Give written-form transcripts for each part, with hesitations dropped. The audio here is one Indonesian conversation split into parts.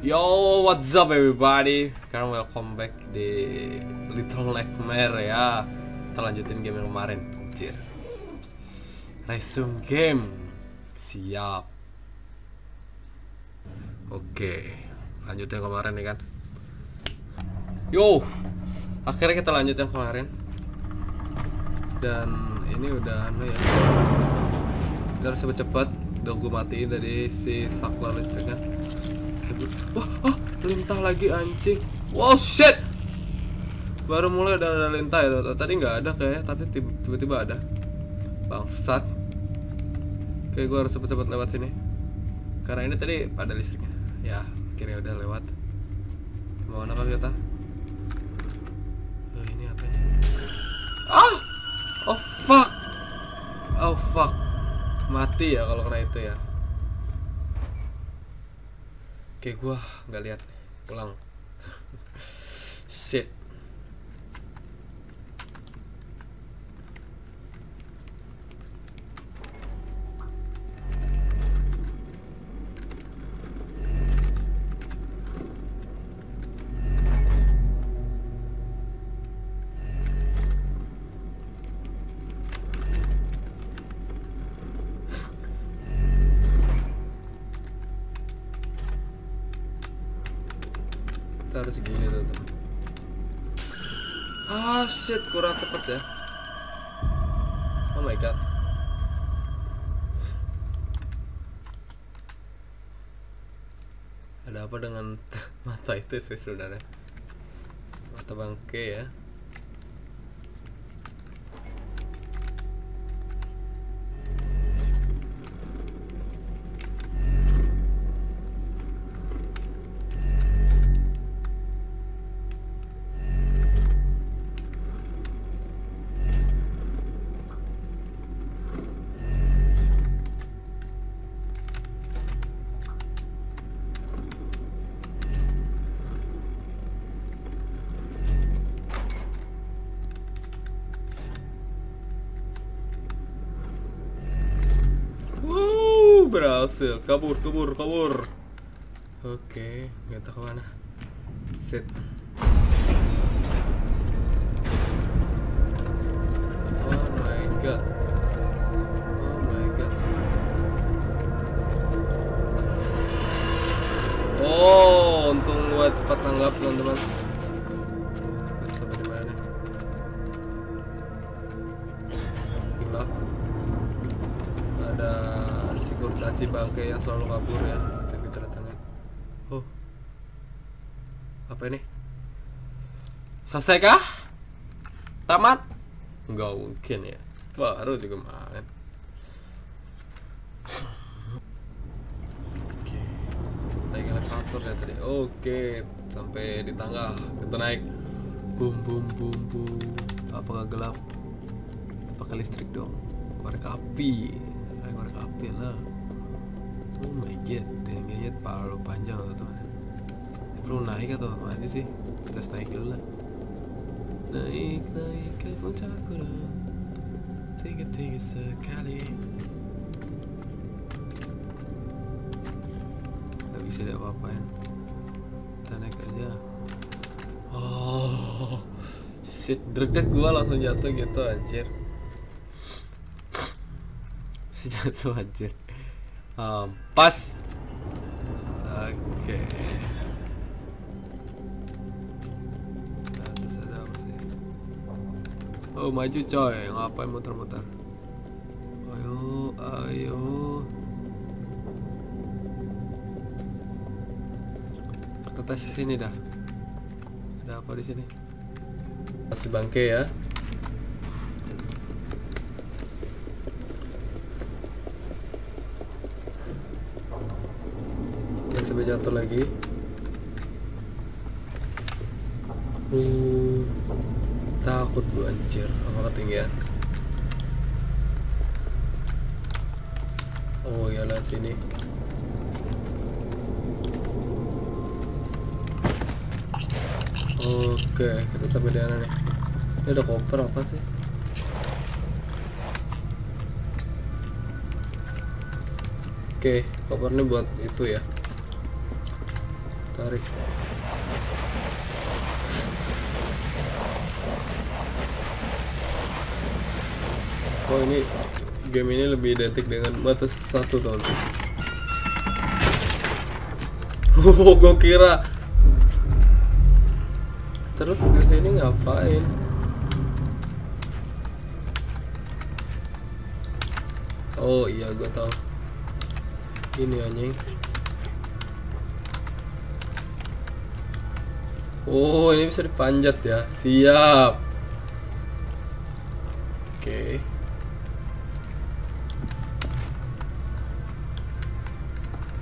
Yo, what's up everybody? Sekarang welcome back di Little Black Mer ya. Kita lanjutin game yang kemarin. Anjir. Resume game. Siap. Oke, lanjut yang kemarin nih kan. Yo, akhirnya kita lanjut yang kemarin. Dan ini udah anu ya. Kita harus cepet-cepet. Udah gue matiin dari si saklar listriknya. Wah, lintah lagi anjing. Wow, shit. Baru mulai udah ada lintah ya. Tadi nggak ada kayaknya, tapi tiba-tiba ada. Bangsat. Oke, gue harus cepet-cepet lewat sini. Karena ini tadi ada listriknya. Ya, akhirnya udah lewat. Mau apa kita? Oh, ini apa ini? Ah! Oh, fuck. Oh, fuck. Mati ya kalau kena itu ya. Oke, gue nggak lihat, ulang. Shit. Harus gini tuh. Ah shit, kurang cepet ya. Oh my god. Ada apa dengan mata itu sih saudara? Mata bangke ya. Berhasil, kabur. Oke, nggak tahu mana. Set. Oh my god. Oh my god. Oh, untung gua cepat tanggap teman-teman. Si bangke yang selalu kabur ya, tapi ternyata. Oh, apa ini? Selesai kah? Tamat? Nggak mungkin ya. Baru juga main. Oke, naik elevator ya tadi. Oke, sampai di tangga kita naik. Boom. Apakah gelap? Pakai listrik dong. Korek api. Korek api lah. Oh my god, yang gadget palu panjang loh teman. Perlu naik atau mati sih? Kita naik dulu lah. Naik ke puncak gunung. Tinggi sekali. Gak bisa ada apa-apain. Kita naik aja. Oh, shit, deg-deg gua langsung jatuh gitu anjir. Bisa jatuh anjir. Pas. Oke. Nah, terus ada apa sih? Oh, maju coy. Ngapain muter-muter? Ayo. Kita tes sini dah. Ada apa di sini? Masih bangke ya. Jatuh lagi. Takut gue anjir sama ketinggian. Oh ya, lihat sini. Oke, kita sampai di mana nih? Ini ada koper apa sih? Oke, kopernya buat itu ya. Tarik. Oh, ini game ini lebih identik dengan batas 1 tahun. Oh, gua kira. Terus ke sini ngapain? Oh iya, gua tahu. Ini anjing. Oh, ini bisa dipanjat ya. Siap. Oke.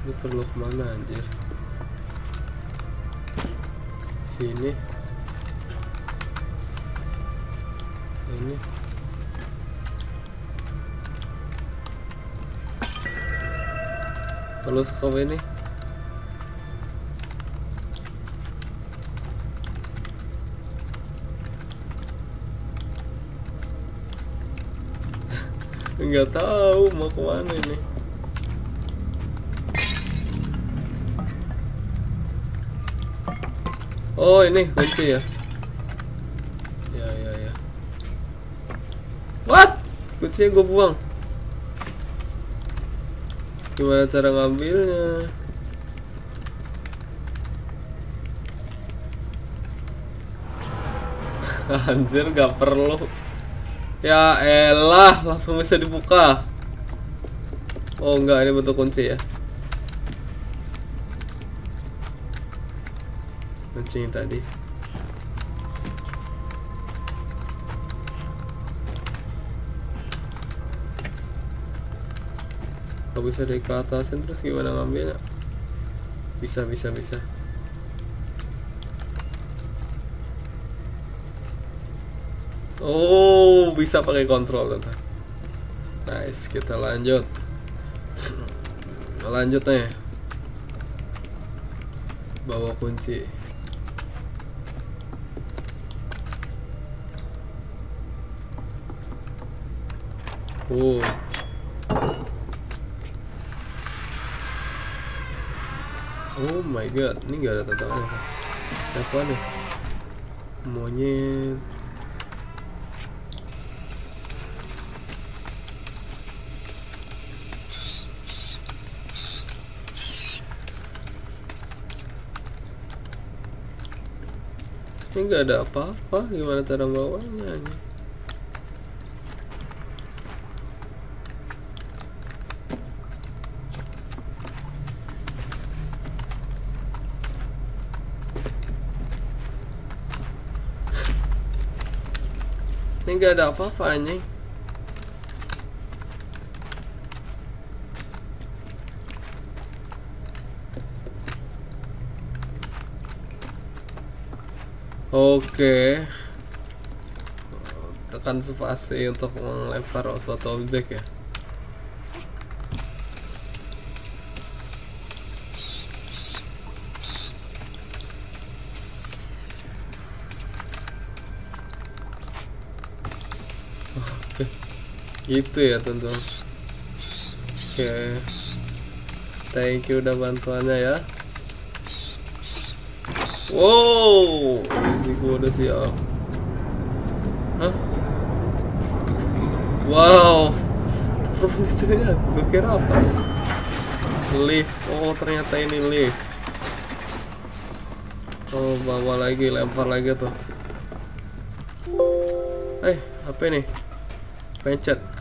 Ini perlu kemana anjir? Sini. Ini. Kalau sekop ini. Enggak tahu mau kemana ini. Oh, ini kunci ya? Ya. What? Kuncinya gue buang. Gimana cara ngambilnya? Anjir, gak perlu. Ya elah, langsung bisa dibuka. Oh enggak, ini bentuk kunci ya. Kuncinya tadi. Kok bisa dari ke atasin, terus gimana ngambilnya? Bisa. Oh, bisa pakai kontrol ternyata. Nice, kita lanjut. Lanjut nih. Bawa kunci. Oh. Oh my god, ini nggak ada tantangannya. Apa nih? Monyet. Ini nggak ada apa-apa. Gimana cara bawanya? Ini gak ada apa-apa anjing. Oke. Tekan spasi untuk melempar suatu objek ya. Gitu ya teman-teman. Oke. Thank you udah bantuannya ya. Wow, easy, gue udah siap. Hah? Wow. Turun gitu ya, gue kira apa? Lift. Oh, ternyata ini lift. Oh, bawa lagi, lempar lagi tuh. Eh, apa ini? Pencet.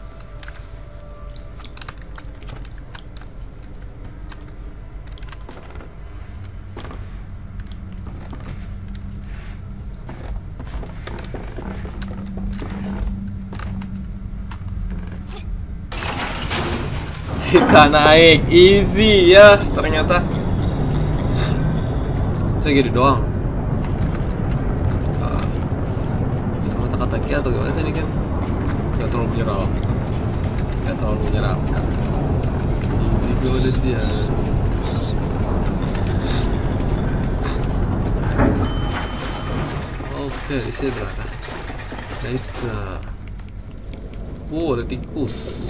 Kita naik, easy ya ternyata. Saya gini doang. Sama teka-teki atau gimana sih ini game? Gak terlalu menyerang. Easy gue sih ya. Oke, disini berada. Nice. Wow, ada tikus.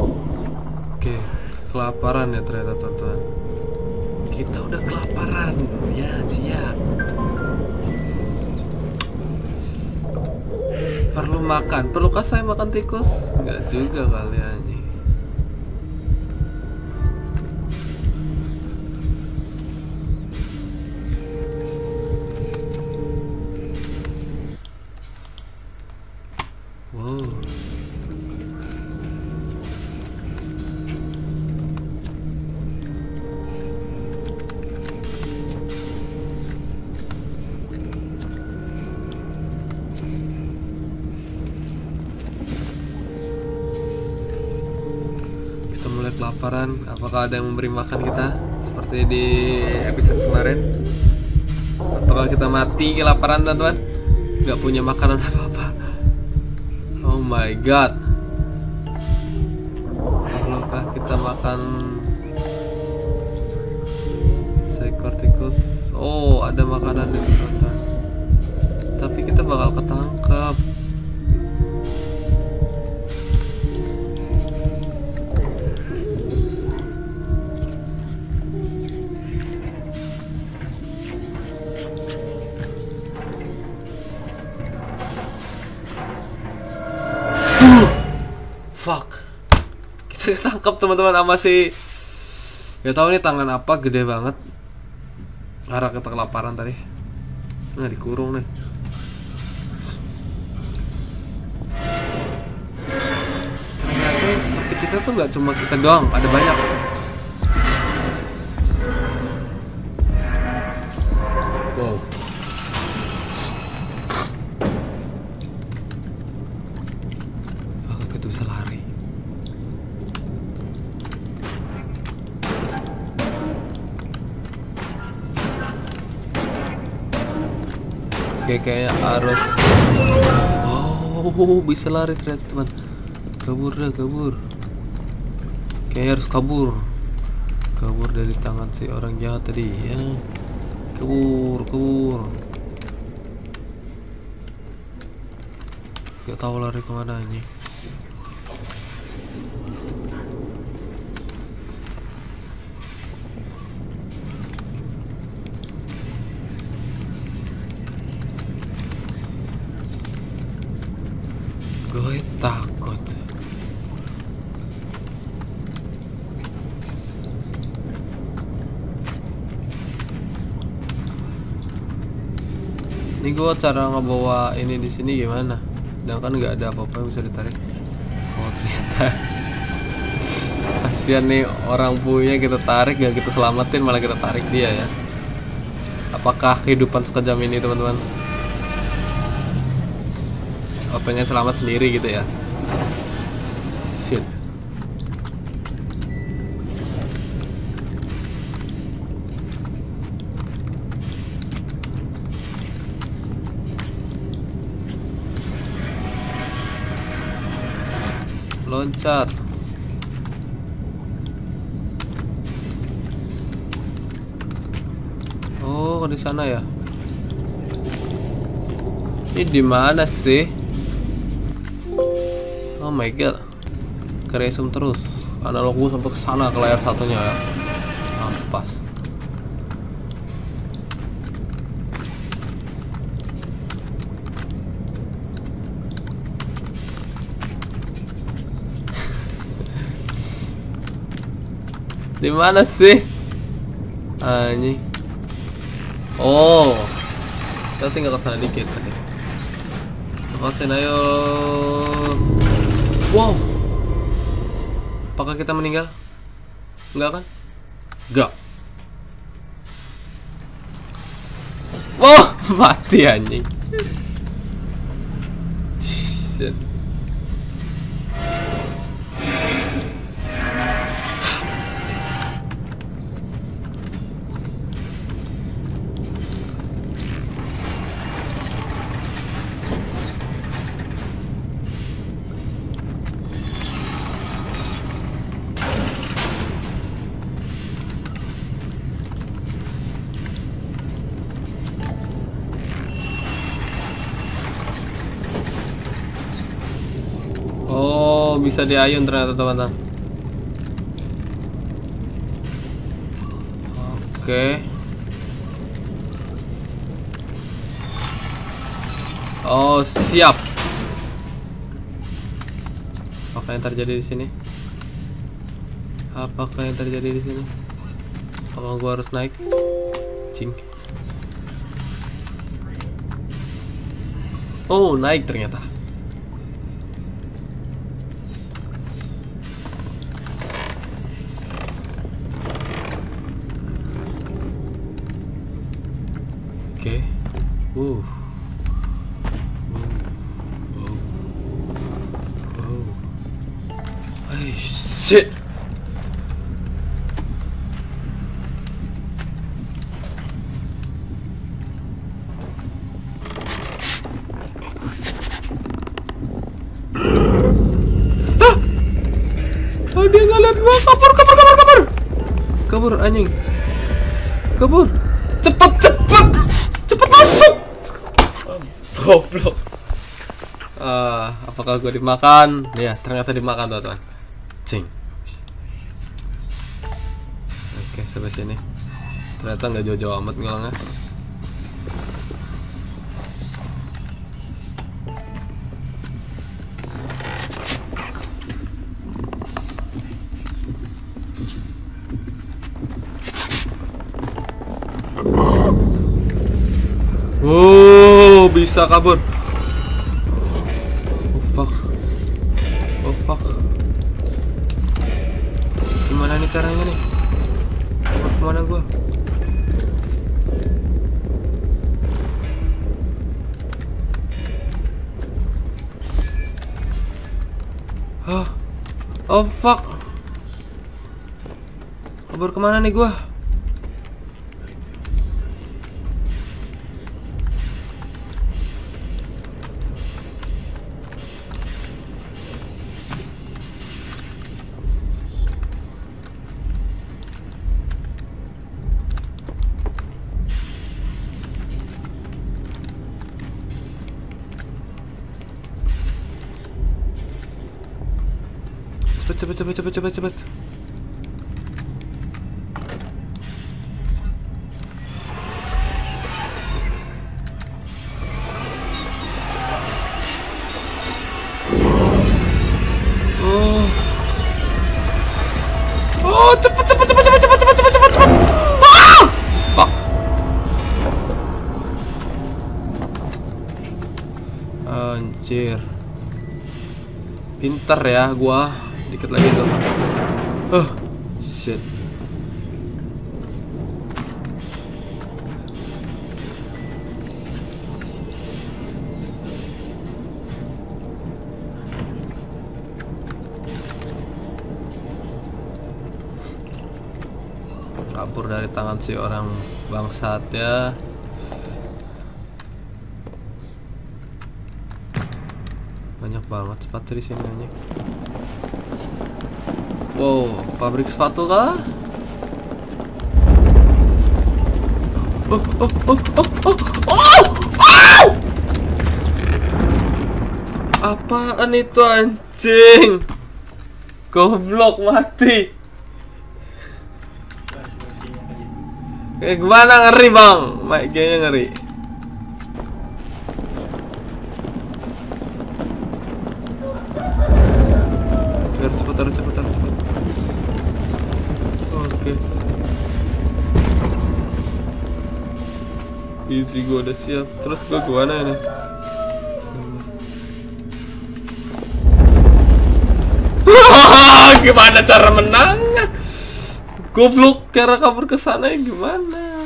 Oh. kelaparan ya ternyata teman-teman. Kita udah kelaparan ya, siap. Perlu makan, perlukah saya makan tikus? Enggak juga kali aja. Kelaparan, apakah ada yang memberi makan kita seperti di episode kemarin? Apakah kita mati kelaparan teman-teman? Gak punya makanan apa-apa. Oh my god. Perlukah kita makan seekor tikus? Oh, ada makanan di teman-teman. Tapi kita bakal ketangkap. Fuck, kita ditangkap teman-teman sama si, gak tahu nih tangan apa gede banget. Arah kata kelaparan tadi. Nah, dikurung nih. Ternyata seperti kita tuh gak cuma kita doang, ada banyak. Wow. Kayaknya harus, oh bisa lari ternyata teman. Kabur dah, kabur. Kayaknya harus kabur, kabur dari tangan si orang jahat tadi ya. Kabur, kabur. Gak tahu lari kemana nih. Gue takut. Ini gue cara ngebawa ini di sini gimana? Sedangkan nggak ada apa-apa yang bisa ditarik. Oh ternyata. Kasian nih orang punya, kita tarik gak kita selamatin, malah kita tarik dia ya. Apakah kehidupan sekejam ini teman-teman? Oh, pengen selamat sendiri gitu ya. Shit. Loncat. Oh, di sana ya. Ini di mana sih? Oh my god, keresum terus. Analog gue sampai kesana ke layar satunya ya. Ampas. Di mana sih? Anjing. Oh, kita tinggal kesana dikit. Lepasin ayo. Wow, apakah kita meninggal? Enggak kan? Enggak. Wow, mati anjing. Shit. Bisa diayun ternyata teman-teman. Oke. Oh, siap. Apa yang terjadi di sini? Apakah yang terjadi di sini? Kalau gua harus naik, cing. Oh, naik ternyata. Oke. Hey, shit. Dia nggak lihat gua, kabur anjing, kabur, cepet masuk, goblok. Apakah gua dimakan? Ya, ternyata dimakan teman-teman, cing. Oke, sampai sini, ternyata nggak jauh-jauh amat ngulangnya. Oh, bisa kabur. Oh fuck. Gimana nih caranya nih? Kemana gua? Hah? Oh fuck. Kabur kemana nih gua? Cepet. Oh, cepet. Ah! Fuck. Anjir. Pinter ya gua. Dikit lagi tuh. Oh, shit. Kabur dari tangan si orang bangsat ya. Banyak banget sepatu di sini banyak. Wow, pabrik sepatu kah? Oh! Apaan itu anjing? Goblok mati. Kayak gimana ngeri bang? Kayaknya ngeri. Cepet. Oke. Easy, gue udah siap. Terus gue kemana ini? Gimana cara menang? Goblok, cara kabur ke sana gimana?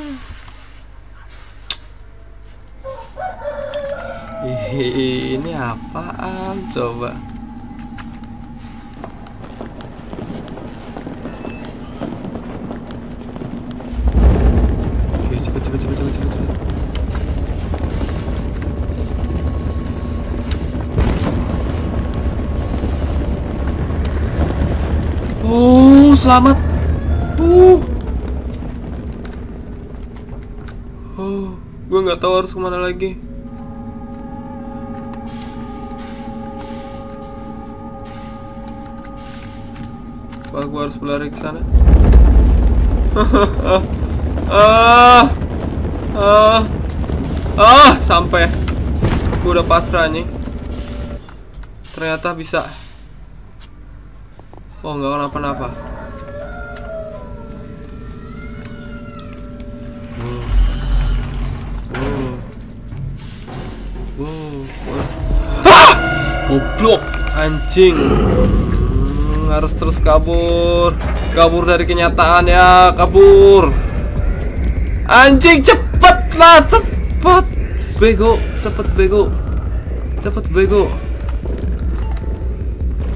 Ini apaan coba? Cepet. Selamat. Gue nggak tahu harus kemana lagi. Wah, gue harus berlari ke sana. Sampai gua udah pasrah nih. Ternyata bisa. Oh, nggak kenapa-napa. Goblok, anjing. Harus terus kabur. Kabur dari kenyataan ya, kabur. Anjing, cepetlah, cepet. Bego, cepet bego. Cepet bego.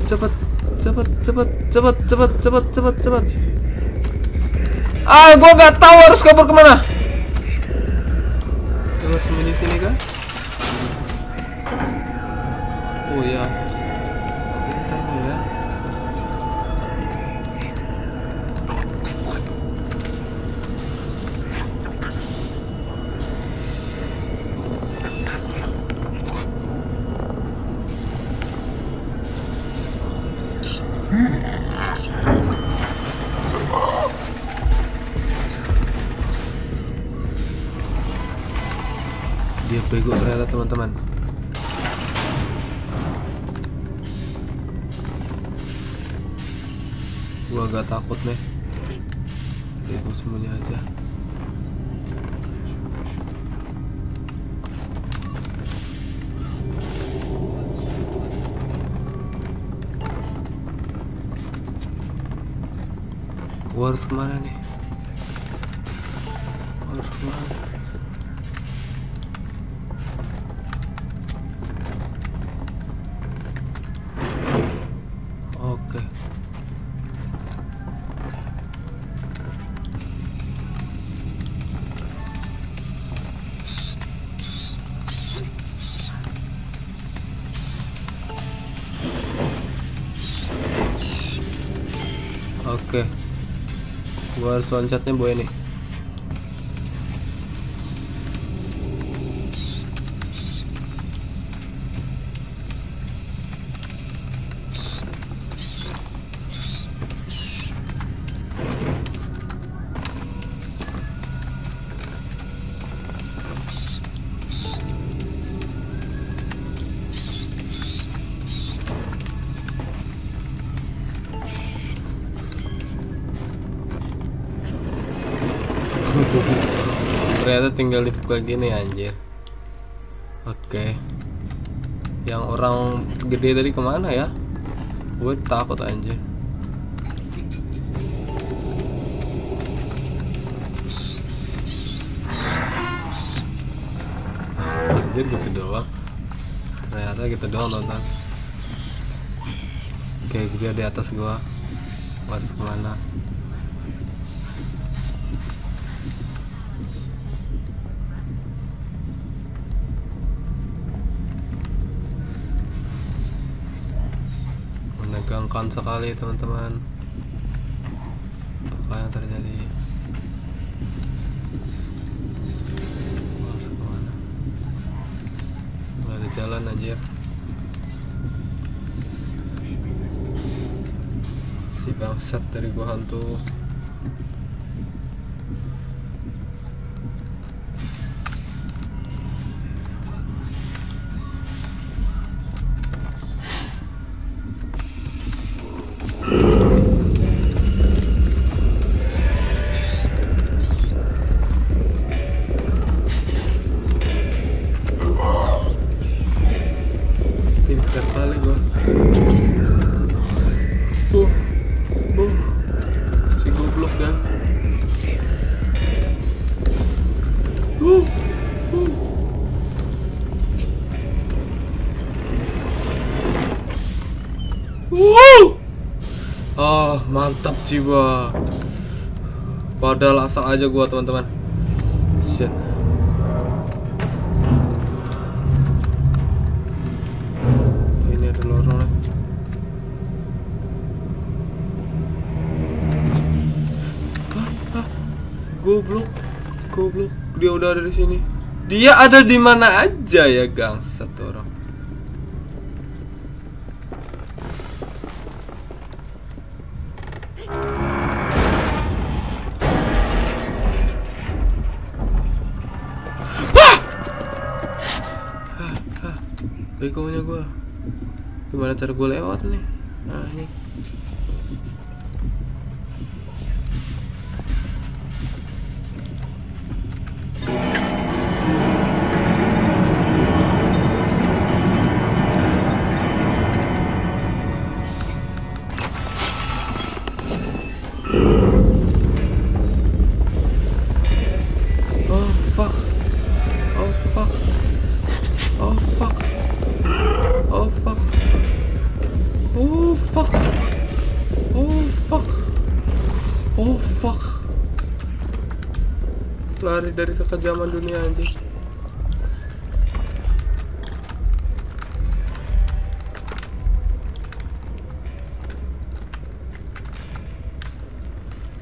Cepet, cepet, cepet, cepet, cepet, cepet, cepet, cepet. Ah, gua nggak tahu harus kabur kemana. Coba sembunyi sini kah? Oh ya, bentar ya. Dia bego ternyata, teman-teman. Gua agak takut nih. Lihat semuanya aja. Gua harus kemana nih? Harus kemana? Oke. Oke, gua harus loncatnya boy nih. Ternyata tinggal dibuka gini, anjir. Oke. Yang orang gede tadi kemana ya? Gue takut, anjir. Anjir, gitu doang. Ternyata gitu doang, tonton. Oke, dia di atas gua. Harus kemana? Menegangkan sekali, teman-teman. Apa yang terjadi? Harus kemana? Gak ada jalan, anjir. Si bangsat dari gua hantu. Oh, mantap jiwa. Padahal asal aja gua, teman-teman. Shit. Ini ada lorong. Goblok. Goblok. Dia udah ada di sini. Dia ada di mana aja ya, gang? Satu orang. bego-begonya gue. Gimana cara gue lewat nih? Nah ini. Lari dari kekejaman dunia anjing.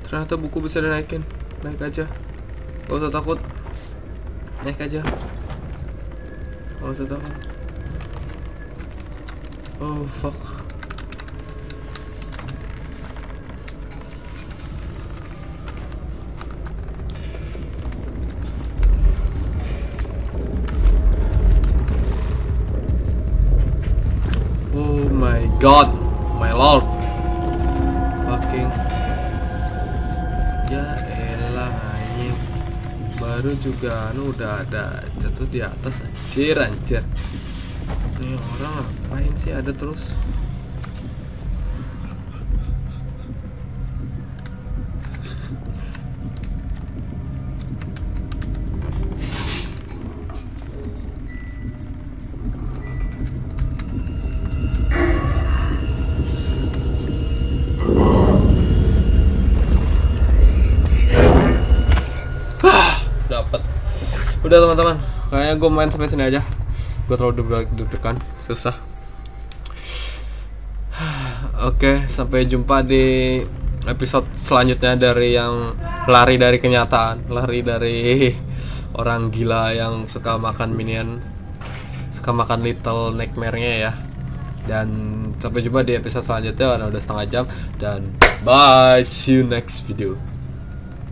Ternyata buku bisa dinaikin. Naik aja. Gak usah takut. Naik aja. Gak usah takut. Oh fuck. God, my lord, fucking, ya elah anjing, baru juga anu udah ada jatuh di atas anjir anjir, ini orang ngapain sih ada terus? Udah teman-teman, kayaknya gue main sampai sini aja. Gue terlalu deg-degan, susah. Oke, sampai jumpa di episode selanjutnya dari yang lari dari kenyataan, lari dari orang gila yang suka makan minion, suka makan Little Black Mer-nya ya. Dan sampai jumpa di episode selanjutnya, karena udah setengah jam. Dan bye, see you next video.